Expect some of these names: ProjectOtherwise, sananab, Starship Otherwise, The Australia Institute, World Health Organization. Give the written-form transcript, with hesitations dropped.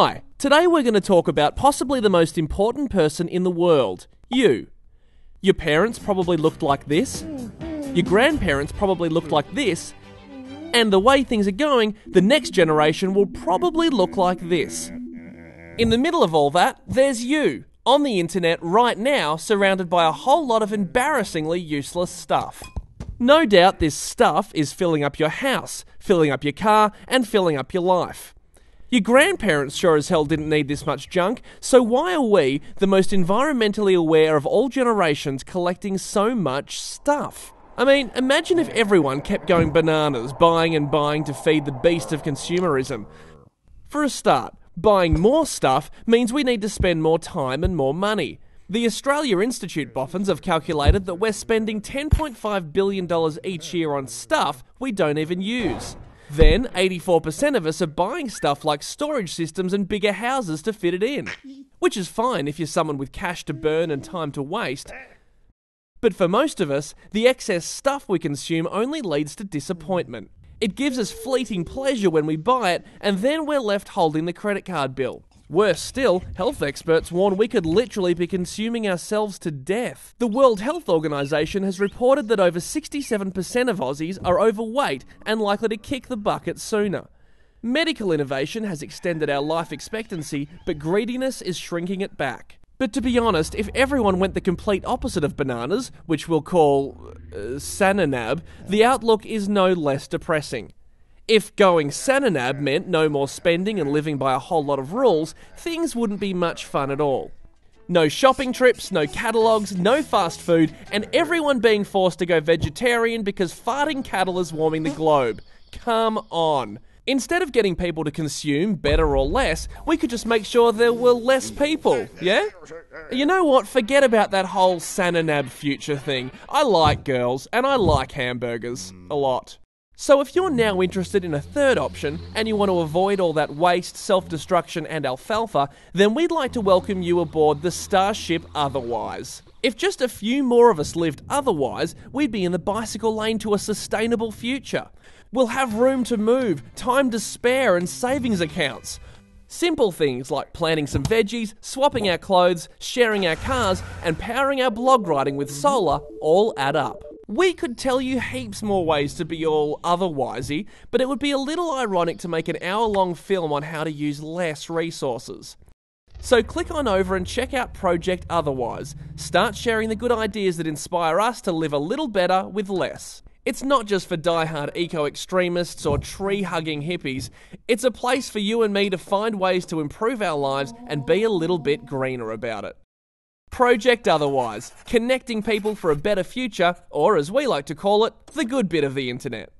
Hi, today we're going to talk about possibly the most important person in the world, you. Your parents probably looked like this, your grandparents probably looked like this, and the way things are going, the next generation will probably look like this. In the middle of all that, there's you, on the internet right now, surrounded by a whole lot of embarrassingly useless stuff. No doubt this stuff is filling up your house, filling up your car, and filling up your life. Your grandparents sure as hell didn't need this much junk, so why are we, the most environmentally aware of all generations, collecting so much stuff? I mean, imagine if everyone kept going bananas, buying and buying to feed the beast of consumerism. For a start, buying more stuff means we need to spend more time and more money. The Australia Institute boffins have calculated that we're spending $10.5 billion each year on stuff we don't even use. Then, 84% of us are buying stuff like storage systems and bigger houses to fit it in. Which is fine if you're someone with cash to burn and time to waste. But for most of us, the excess stuff we consume only leads to disappointment. It gives us fleeting pleasure when we buy it, and then we're left holding the credit card bill. Worse still, health experts warn we could literally be consuming ourselves to death. The World Health Organization has reported that over 67% of Aussies are overweight and likely to kick the bucket sooner. Medical innovation has extended our life expectancy, but greediness is shrinking it back. But to be honest, if everyone went the complete opposite of bananas, which we'll call sananab, the outlook is no less depressing. If going sananab meant no more spending and living by a whole lot of rules, things wouldn't be much fun at all. No shopping trips, no catalogues, no fast food, and everyone being forced to go vegetarian because farting cattle is warming the globe. Come on. Instead of getting people to consume better or less, we could just make sure there were less people, yeah? You know what, forget about that whole sananab future thing. I like girls, and I like hamburgers. A lot. So if you're now interested in a third option, and you want to avoid all that waste, self-destruction and alfalfa, then we'd like to welcome you aboard the Starship Otherwise. If just a few more of us lived otherwise, we'd be in the bicycle lane to a sustainable future. We'll have room to move, time to spare and savings accounts. Simple things like planting some veggies, swapping our clothes, sharing our cars and powering our blog writing with solar all add up. We could tell you heaps more ways to be all otherwisey, but it would be a little ironic to make an hour-long film on how to use less resources. So click on over and check out Project Otherwise. Start sharing the good ideas that inspire us to live a little better with less. It's not just for die-hard eco-extremists or tree-hugging hippies. It's a place for you and me to find ways to improve our lives and be a little bit greener about it. Project Otherwise, connecting people for a better future, or as we like to call it, the good bit of the internet.